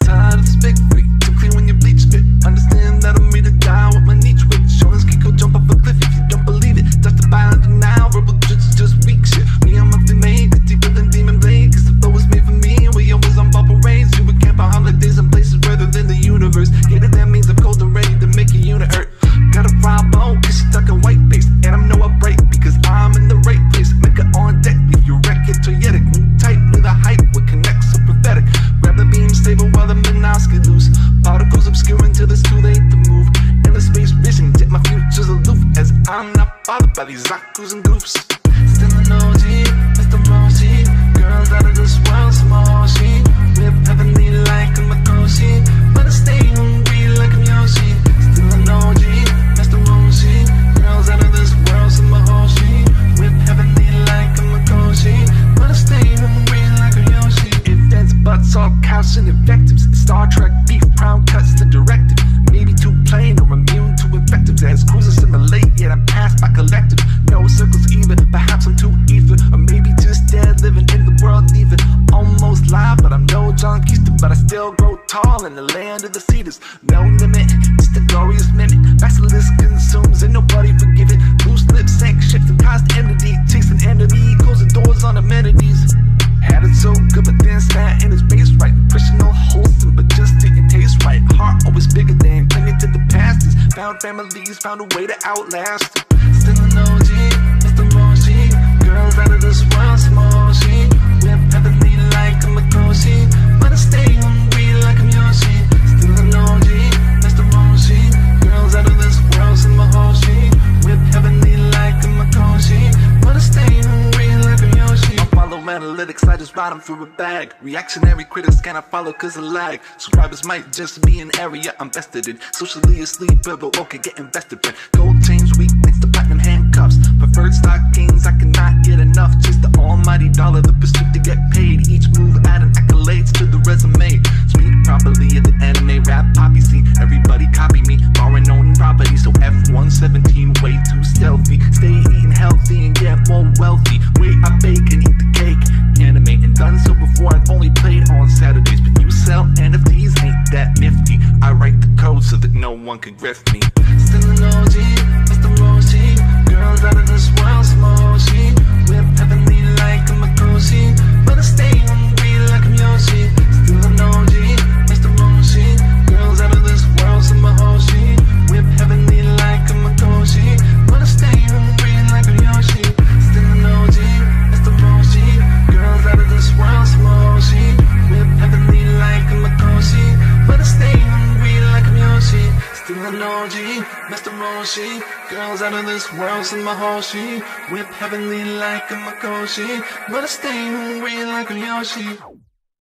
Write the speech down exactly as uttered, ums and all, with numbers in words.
Tired of this fake freak, too clean when you bleach spit. Understand that I'm me the guy with my niche wit. Showing ski go jump off a cliff if you don't believe it. That's the violent denial, verbal truth is just weak shit. Me, I'm up to made, it's deeper than demon blade. Cause the flow is made for me, and we always on ball parades. You would camp out holidays and places rather than the universe. Hated that means I'm cold and ready to make a unit hurt. Got a rob on, cause she stuck a white face. And I'm no upbreak, because I'm in the right place. Make it on deck, leave your record to yet. New type, new the hype, what connects so prophetic. Grab the beam, stable while the midnights get loose. Particles obscure until it's too late to move. Endless space vision, yet my future's aloof. As I'm not bothered by these Zakus and Goufs. Still an O G, Mister Roshi. Girls out of this world, so Mihoshi. Rip heavenly like a Mikoshi. But I stay hungry like I'm Yoshi. Still an O G, girls out of this world, so Mihoshi. Whip heavenly like a Mikoshi. But I stay hungry like a Yoshi. It dance butts, all couch and invectives. Star Trek beef, proud cuts to directive. Maybe too plain or immune to invectives. As cruisers simulate, yet I'm passed by collective. No circles even, perhaps I'm too ether. Or maybe just dead, living in the world even. Almost live, but I'm no John Keister. But I still grow tall in the land of the cedars. No limit, just a glorious mimic. Basalisk consumes and nobody forgive it. Loose lips, sank, shifting constant entity. Chasing enemy, closing doors on amenities. Had it so good, but then sat in his base right. Personal wholesome, but just didn't taste right. Heart always bigger than, clinging to the past. Found families, found a way to outlast. Still an O G, Mister Roshi. Girls out of this world, so Mihoshi. Whip heavenly like a Mikoshi. But I stay hungry like I'm Yoshi. Still an O G, Mister Roshi. Girls out of this world, so Mihoshi. Whip heavenly like a Mikoshi. But I stay hungry like I'm Yoshi. I follow analytics, I just ride them through a bag. Reactionary critics cannot follow cause of lag. Subscribers might just be an area I'm vested in. Socially asleep, but okay, get invested in. Gold chains, weak links to platinum handcuffs. Preferred stockings, I cannot get enough. Just the almighty dollar, the pursuit to get paid. Each move adding accolades to the resume. Speak properly in the anime rap poppy scene. Everybody copy me, borrowing own property. So F one seventeen, way too stealthy. Stay eating healthy and get more wealthy. Wait, I bake and eat the cake, anime, and done so before. I've only played on Saturdays, but you sell N F Ts, ain't that nifty. I write the code so that no one can grift me. Still an O G, Mister Roshi. Girls out of this world, so Mihoshi. Whip heavenly like a Mikoshi. But I stay hungry like I'm Yoshi. Still an O G, Mister Roshi. Girls out of this world, so Mihoshi. Whip heavenly like a Mikoshi. But I stay hungry like I'm Yoshi. Still an O G, girls out of this world, so Mihoshi. Whip heavenly like a Mikoshi. But I stay hungry like I'm Yoshi. Still an O G, Mister Roshi. Girls out of this world, so Mihoshi. Whip heavenly like a Mikoshi. But I stay hungry like I'm Yoshi.